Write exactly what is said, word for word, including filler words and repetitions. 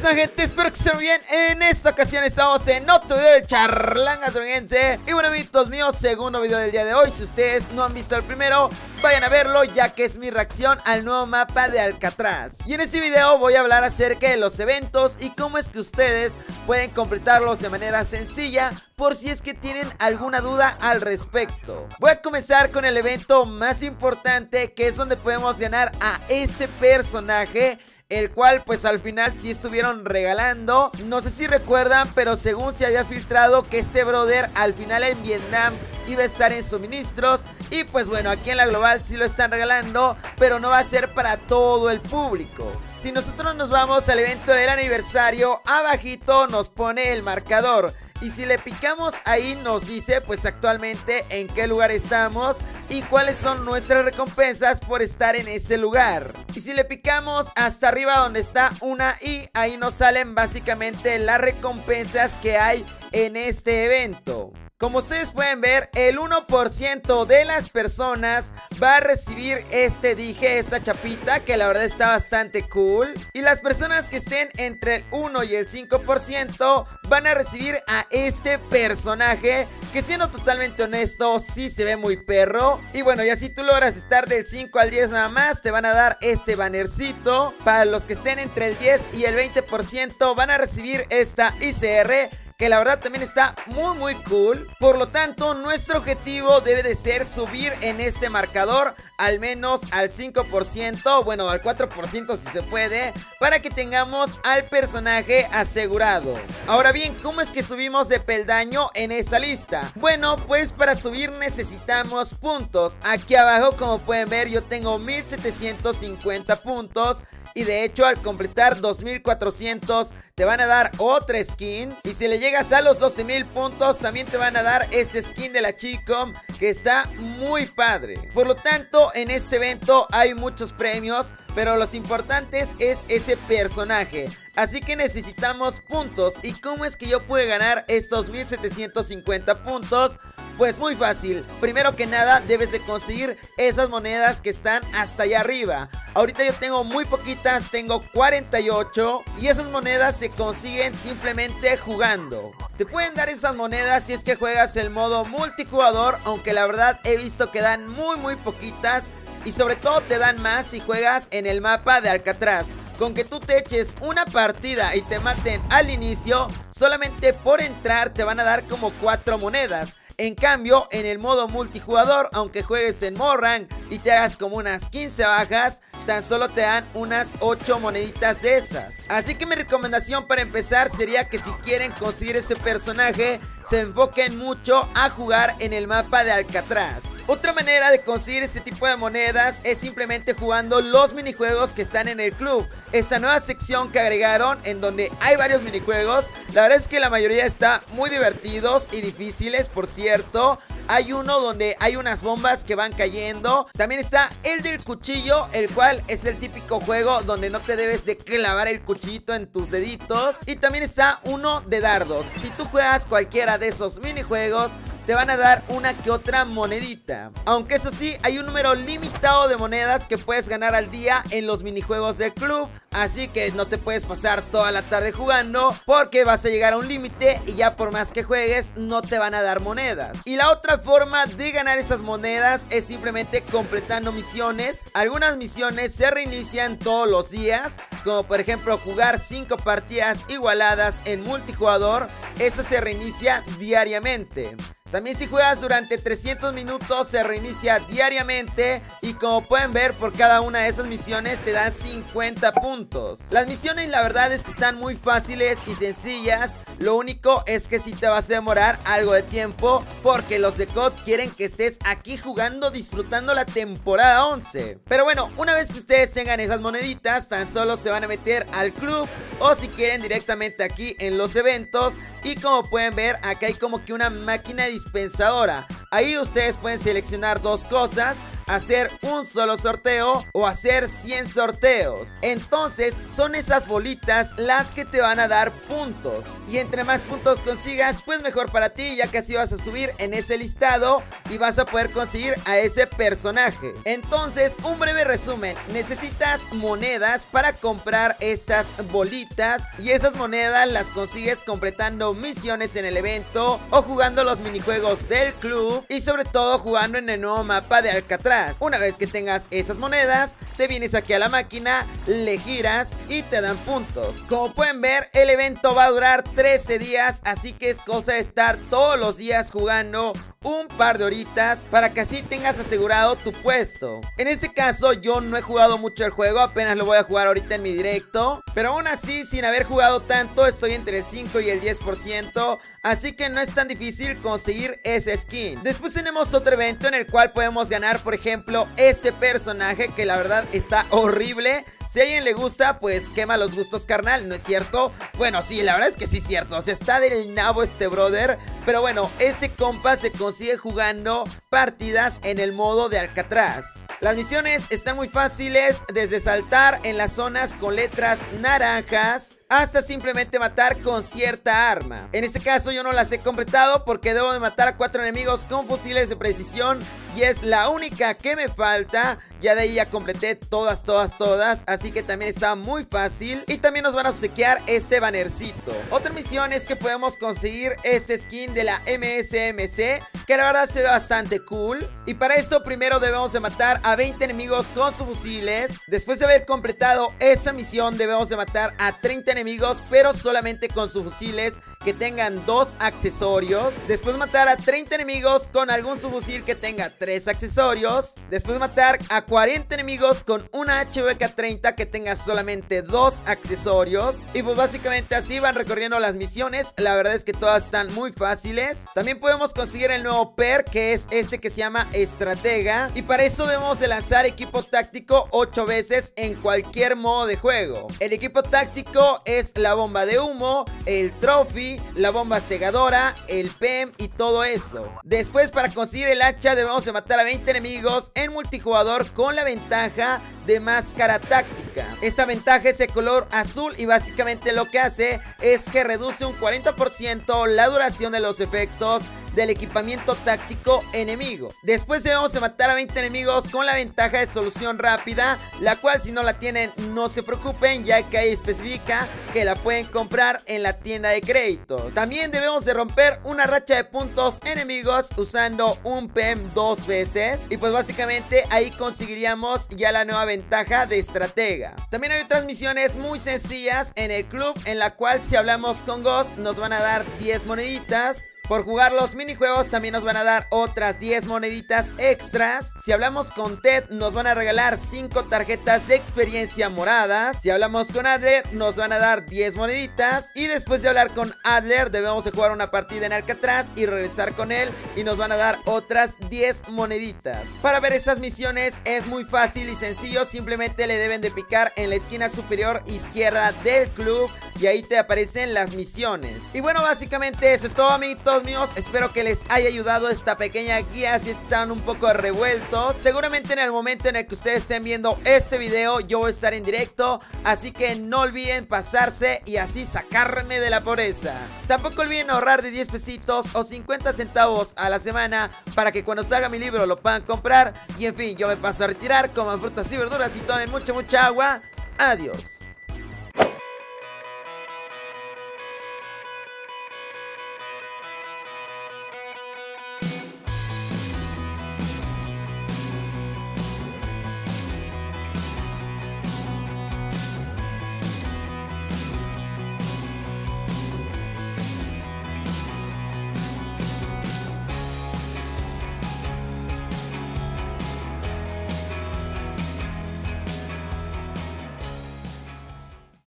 está, gente? Espero que estén bien. En esta ocasión estamos en otro video de Charlangatrujense. Y bueno, amiguitos míos, segundo video del día de hoy. Si ustedes no han visto el primero, vayan a verlo, ya que es mi reacción al nuevo mapa de Alcatraz. Y en este video voy a hablar acerca de los eventos y cómo es que ustedes pueden completarlos de manera sencilla, por si es que tienen alguna duda al respecto. Voy a comenzar con el evento más importante, que es donde podemos ganar a este personaje, el cual pues al final sí estuvieron regalando. No sé si recuerdan, pero según se había filtrado que este brother al final en Vietnam iba a estar en suministros. Y pues bueno, aquí en la global sí lo están regalando, pero no va a ser para todo el público. Si nosotros nos vamos al evento del aniversario, abajito nos pone el marcador, y si le picamos ahí nos dice pues actualmente en qué lugar estamos y cuáles son nuestras recompensas por estar en ese lugar. Y si le picamos hasta arriba donde está una i, ahí nos salen básicamente las recompensas que hay en este evento. Como ustedes pueden ver, el uno por ciento de las personas va a recibir este dije, esta chapita, que la verdad está bastante cool. Y las personas que estén entre el uno y el cinco por ciento van a recibir a este personaje, que siendo totalmente honesto, sí se ve muy perro. Y bueno, ya si tú logras estar del cinco al diez nada más, te van a dar este bannercito. Para los que estén entre el diez y el veinte por ciento van a recibir esta I C R, que la verdad también está muy muy cool. Por lo tanto, nuestro objetivo debe de ser subir en este marcador al menos al cinco por ciento, bueno, al cuatro por ciento si se puede, para que tengamos al personaje asegurado. Ahora bien, ¿cómo es que subimos de peldaño en esa lista? Bueno, pues para subir necesitamos puntos. Aquí abajo, como pueden ver, yo tengo mil setecientos cincuenta puntos. Y de hecho, al completar dos mil cuatrocientos te van a dar otra skin. Y si le llegas a los doce mil puntos, también te van a dar ese skin de la chicom, que está muy padre. Por lo tanto, en este evento hay muchos premios, pero los importantes es ese personaje. Así que necesitamos puntos. ¿Y cómo es que yo pude ganar estos mil setecientos cincuenta puntos? Pues muy fácil. Primero que nada, debes de conseguir esas monedas que están hasta allá arriba. Ahorita yo tengo muy poquitas, tengo cuarenta y ocho. Y esas monedas se consiguen simplemente jugando. Te pueden dar esas monedas si es que juegas el modo multijugador, aunque la verdad he visto que dan muy muy poquitas. Y sobre todo te dan más si juegas en el mapa de Alcatraz. Con que tú te eches una partida y te maten al inicio, solamente por entrar te van a dar como cuatro monedas. En cambio, en el modo multijugador, aunque juegues en Morrang y te hagas como unas quince bajas, tan solo te dan unas ocho moneditas de esas. Así que mi recomendación para empezar sería que si quieren conseguir ese personaje, se enfoquen mucho a jugar en el mapa de Alcatraz. Otra manera de conseguir este tipo de monedas es simplemente jugando los minijuegos que están en el club. Esta nueva sección que agregaron, en donde hay varios minijuegos, la verdad es que la mayoría está muy divertidos y difíciles, por cierto. Hay uno donde hay unas bombas que van cayendo. También está el del cuchillo, el cual es el típico juego donde no te debes de clavar el cuchillito en tus deditos. Y también está uno de dardos. Si tú juegas cualquiera de esos minijuegos, te van a dar una que otra monedita. Aunque eso sí, hay un número limitado de monedas que puedes ganar al día en los minijuegos del club. Así que no te puedes pasar toda la tarde jugando, porque vas a llegar a un límite y ya por más que juegues no te van a dar monedas. Y la otra forma de ganar esas monedas es simplemente completando misiones. Algunas misiones se reinician todos los días, como por ejemplo jugar cinco partidas igualadas en multijugador. Eso se reinicia diariamente. También si juegas durante trescientos minutos se reinicia diariamente. Y como pueden ver, por cada una de esas misiones te dan cincuenta puntos. Las misiones la verdad es que están muy fáciles y sencillas. Lo único es que si te vas a demorar algo de tiempo, porque los de C O D quieren que estés aquí jugando, disfrutando la temporada once. Pero bueno, una vez que ustedes tengan esas moneditas, tan solo se van a meter al club, o si quieren directamente aquí en los eventos. Y como pueden ver, acá hay como que una máquina de dispensadora. Ahí ustedes pueden seleccionar dos cosas. hacer un solo sorteo o hacer cien sorteos. Entonces son esas bolitas las que te van a dar puntos, y entre más puntos consigas, pues mejor para ti, ya que así vas a subir en ese listado y vas a poder conseguir a ese personaje. Entonces, un breve resumen: necesitas monedas para comprar estas bolitas, y esas monedas las consigues completando misiones en el evento o jugando los minijuegos del club, y sobre todo jugando en el nuevo mapa de Alcatraz. Una vez que tengas esas monedas, te vienes aquí a la máquina, le giras y te dan puntos. Como pueden ver, el evento va a durar trece días, así que es cosa de estar todos los días jugando un par de horitas para que así tengas asegurado tu puesto. En este caso yo no he jugado mucho el juego, apenas lo voy a jugar ahorita en mi directo, pero aún así, sin haber jugado tanto, estoy entre el cinco y el diez por ciento, así que no es tan difícil conseguir ese skin. Después tenemos otro evento en el cual podemos ganar, por ejemplo, este personaje, que la verdad está horrible. Si a alguien le gusta, pues quema los gustos, carnal, ¿no es cierto? Bueno, sí, la verdad es que sí es cierto. O sea, está del nabo este brother. Pero bueno, este compa se consigue jugando partidas en el modo de Alcatraz. Las misiones están muy fáciles, desde saltar en las zonas con letras naranjas hasta simplemente matar con cierta arma. En este caso yo no las he completado porque debo de matar a cuatro enemigos con fusiles de precisión, y es la única que me falta. Ya de ahí ya completé todas, todas, todas, así que también está muy fácil. Y también nos van a obsequiar este bannercito. Otra misión es que podemos conseguir este skin de la M S M C, que la verdad se ve bastante cool. Y para esto primero debemos de matar a veinte enemigos con sus fusiles. Después de haber completado esa misión, debemos de matar a treinta enemigos enemigos, pero solamente con subfusiles que tengan dos accesorios. Después matar a treinta enemigos con algún subfusil que tenga tres accesorios. Después matar a cuarenta enemigos con una H V K treinta que tenga solamente dos accesorios. Y pues básicamente así van recorriendo las misiones. La verdad es que todas están muy fáciles. También podemos conseguir el nuevo perk, que es este que se llama Estratega, y para eso debemos de lanzar equipo táctico ocho veces en cualquier modo de juego. El equipo táctico es la bomba de humo, el trophy, la bomba cegadora, el P E M y todo eso. Después, para conseguir el hacha, debemos de matar a veinte enemigos en multijugador con la ventaja de máscara táctica. Esta ventaja es de color azul, y básicamente lo que hace es que reduce un cuarenta por ciento la duración de los efectos del equipamiento táctico enemigo. Después debemos de matar a veinte enemigos con la ventaja de solución rápida, la cual si no la tienen no se preocupen, ya que ahí especifica que la pueden comprar en la tienda de crédito. También debemos de romper una racha de puntos enemigos usando un P E M dos veces, y pues básicamente ahí conseguiríamos ya la nueva ventaja de estratega. También hay otras misiones muy sencillas en el club, en la cual si hablamos con Ghost nos van a dar diez moneditas. Por jugar los minijuegos también nos van a dar otras diez moneditas extras. Si hablamos con Ted nos van a regalar cinco tarjetas de experiencia moradas. Si hablamos con Adler nos van a dar diez moneditas. Y después de hablar con Adler debemos de jugar una partida en Alcatraz y regresar con él, y nos van a dar otras diez moneditas. Para ver esas misiones es muy fácil y sencillo. Simplemente le deben de picar en la esquina superior izquierda del club, y ahí te aparecen las misiones. Y bueno, básicamente eso es todo, amiguitos míos. Espero que les haya ayudado esta pequeña guía si están un poco revueltos. Seguramente en el momento en el que ustedes estén viendo este video yo voy a estar en directo, así que no olviden pasarse y así sacarme de la pobreza. Tampoco olviden ahorrar de diez pesitos o cincuenta centavos a la semana para que cuando salga mi libro lo puedan comprar. Y en fin, yo me paso a retirar. Coman frutas y verduras y tomen mucha mucha agua. Adiós.